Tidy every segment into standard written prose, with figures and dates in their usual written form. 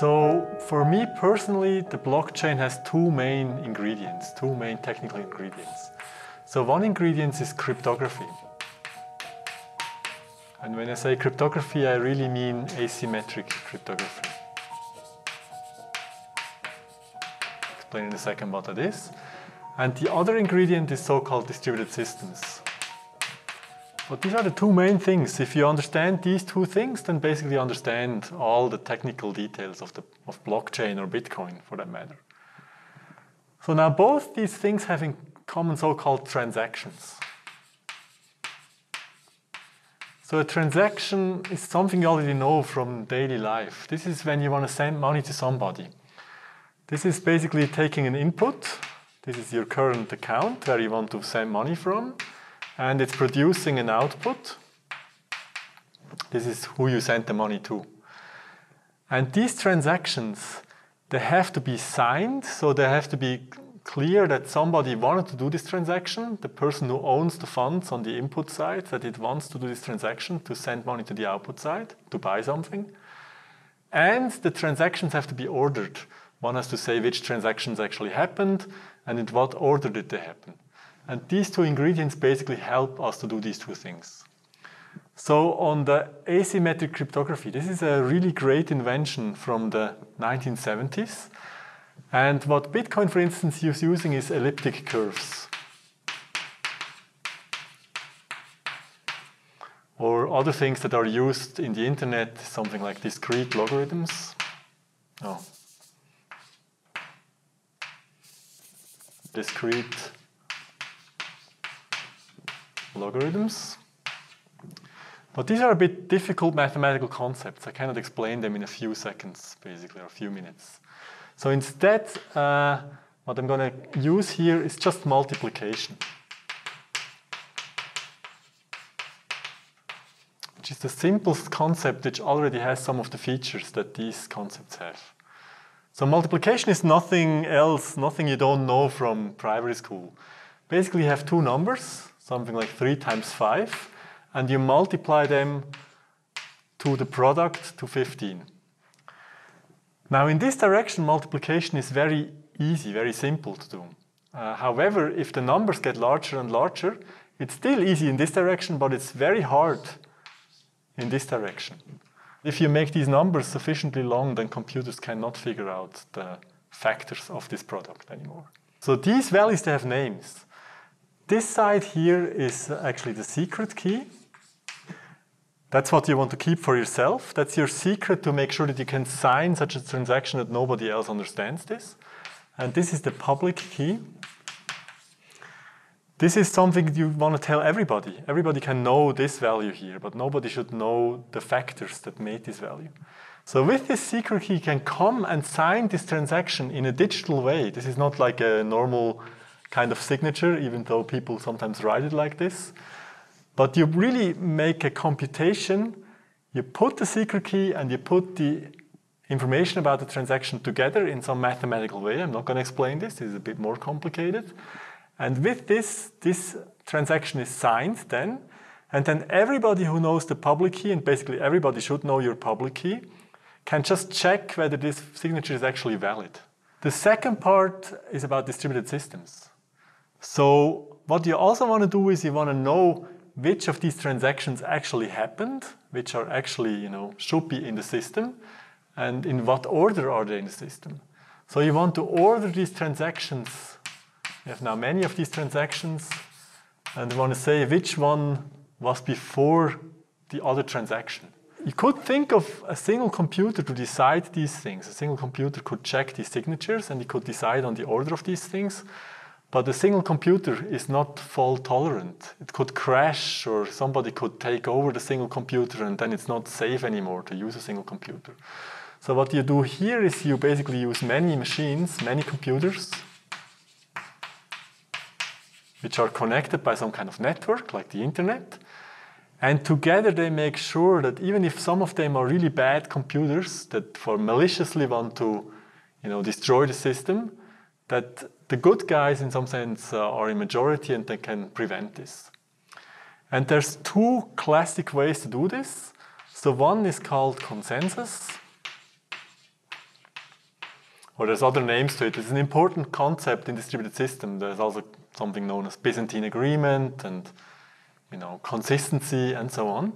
So for me personally, the blockchain has two main ingredients, two main technical ingredients. So one ingredient is cryptography. And when I say cryptography, I really mean asymmetric cryptography. I'll explain in a second what that is. And the other ingredient is so-called distributed systems. But these are the two main things. If you understand these two things, then basically you understand all the technical details of blockchain or Bitcoin, for that matter. So now both these things have in common so-called transactions. So a transaction is something you already know from daily life. This is when you want to send money to somebody. This is basically taking an input. This is your current account where you want to send money from. And it's producing an output. This is who you send the money to. And these transactions, they have to be signed, so they have to be clear that somebody wanted to do this transaction, the person who owns the funds on the input side, that it wants to do this transaction to send money to the output side, to buy something. And the transactions have to be ordered. One has to say which transactions actually happened and in what order did they happen. And these two ingredients basically help us to do these two things. So on the asymmetric cryptography, this is a really great invention from the 1970s. And what Bitcoin, for instance, is using is elliptic curves. Or other things that are used in the internet, something like discrete logarithms. Oh. Discrete logarithms. But these are a bit difficult mathematical concepts. I cannot explain them in a few seconds, basically, or a few minutes. So instead, what I'm going to use here is just multiplication, which is the simplest concept which already has some of the features that these concepts have. So multiplication is nothing else, nothing you don't know from primary school. Basically, you have two numbers, something like 3 times 5, and you multiply them to the product to 15. Now in this direction, multiplication is very easy, very simple to do. However, if the numbers get larger and larger, it's still easy in this direction, but it's very hard in this direction. If you make these numbers sufficiently long, then computers cannot figure out the factors of this product anymore. So these values, they have names. This side here is actually the secret key. That's what you want to keep for yourself. That's your secret to make sure that you can sign such a transaction that nobody else understands this. And this is the public key. This is something you want to tell everybody. Everybody can know this value here, but nobody should know the factors that made this value. So with this secret key, you can come and sign this transaction in a digital way. This is not like a normal kind of signature, even though people sometimes write it like this. But you really make a computation, you put the secret key and you put the information about the transaction together in some mathematical way. I'm not going to explain this, this is a bit more complicated. And with this, this transaction is signed then, and then everybody who knows the public key, and basically everybody should know your public key, can just check whether this signature is actually valid. The second part is about distributed systems. So what you also want to do is you want to know which of these transactions actually happened, which are actually, you know, should be in the system, and in what order are they in the system. So you want to order these transactions. You have now many of these transactions, and you want to say which one was before the other transaction. You could think of a single computer to decide these things. A single computer could check these signatures and it could decide on the order of these things. But a single computer is not fault tolerant. It could crash, or somebody could take over the single computer, and then it's not safe anymore to use a single computer. So what you do here is you basically use many machines, many computers, which are connected by some kind of network like the internet. And together they make sure that even if some of them are really bad computers that maliciously want to, you know, destroy the system, that the good guys, in some sense, are in majority and they can prevent this. And there's two classic ways to do this. So one is called consensus. or there's other names to it. It's an important concept in distributed system. There's also something known as Byzantine agreement and, you know, consistency and so on.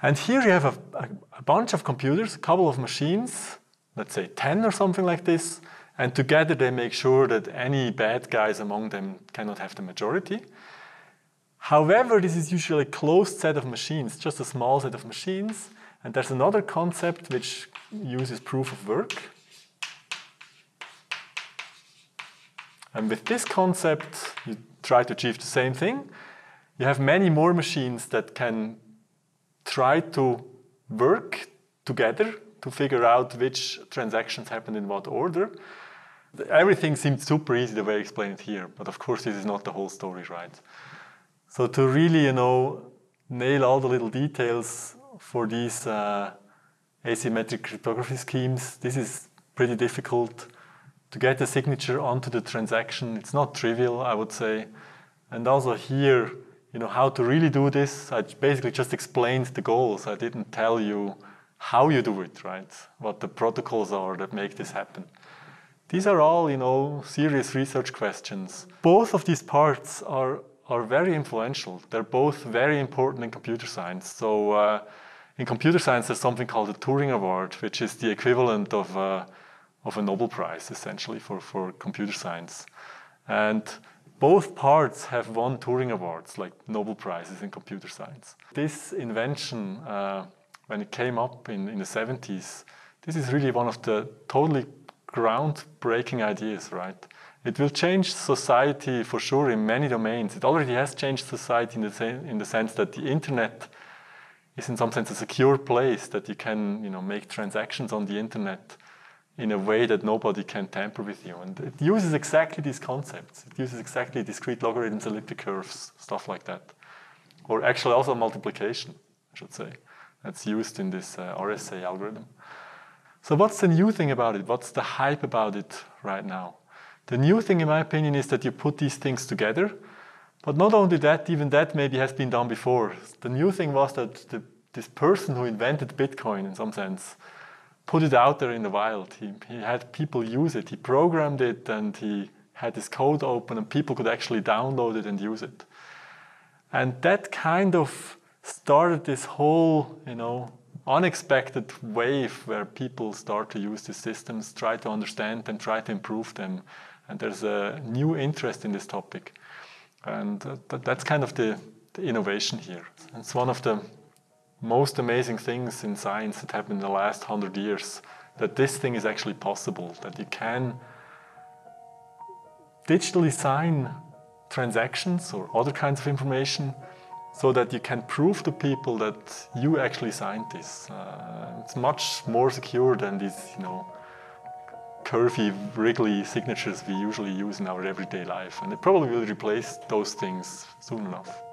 And here you have a bunch of computers, a couple of machines, let's say 10 or something like this, and together they make sure that any bad guys among them cannot have the majority. However, this is usually a closed set of machines, just a small set of machines. And there's another concept which uses proof of work. And with this concept, you try to achieve the same thing. You have many more machines that can try to work together to figure out which transactions happened in what order. Everything seems super easy the way I explain it here, but of course this is not the whole story, right? So to really, you know, nail all the little details for these asymmetric cryptography schemes, this is pretty difficult. To get the signature onto the transaction, it's not trivial, I would say. And also here, you know, how to really do this, I basically just explained the goals. I didn't tell you how you do it, right? What the protocols are that make this happen. These are all, you know, serious research questions. Both of these parts are very influential. They're both very important in computer science. So in computer science, there's something called the Turing Award, which is the equivalent of a Nobel Prize, essentially, for computer science. And both parts have won Turing Awards, like Nobel Prizes in computer science. This invention, when it came up in the 70s, this is really one of the totally groundbreaking ideas, right? It will change society for sure in many domains. It already has changed society in the sense that the internet is in some sense a secure place that you can, you know, make transactions on the internet in a way that nobody can tamper with you. And it uses exactly these concepts. It uses exactly discrete logarithms, elliptic curves, stuff like that. Or actually also multiplication, I should say. That's used in this RSA algorithm. So what's the new thing about it? What's the hype about it right now? The new thing, in my opinion, is that you put these things together. But not only that, even that maybe has been done before. The new thing was that this person who invented Bitcoin, in some sense, put it out there in the wild. He had people use it. He programmed it and he had his code open and people could actually download it and use it. And that kind of started this whole, you know, unexpected wave where people start to use these systems, try to understand them, try to improve them. And there's a new interest in this topic. And that's kind of the innovation here. It's one of the most amazing things in science that happened in the last 100 years, that this thing is actually possible, that you can digitally sign transactions or other kinds of information so that you can prove to people that you actually signed this. It's much more secure than these, you know, curvy, wriggly signatures we usually use in our everyday life. And it probably will replace those things soon enough.